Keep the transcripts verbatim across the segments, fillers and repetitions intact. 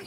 We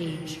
Rampage.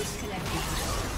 disconnected.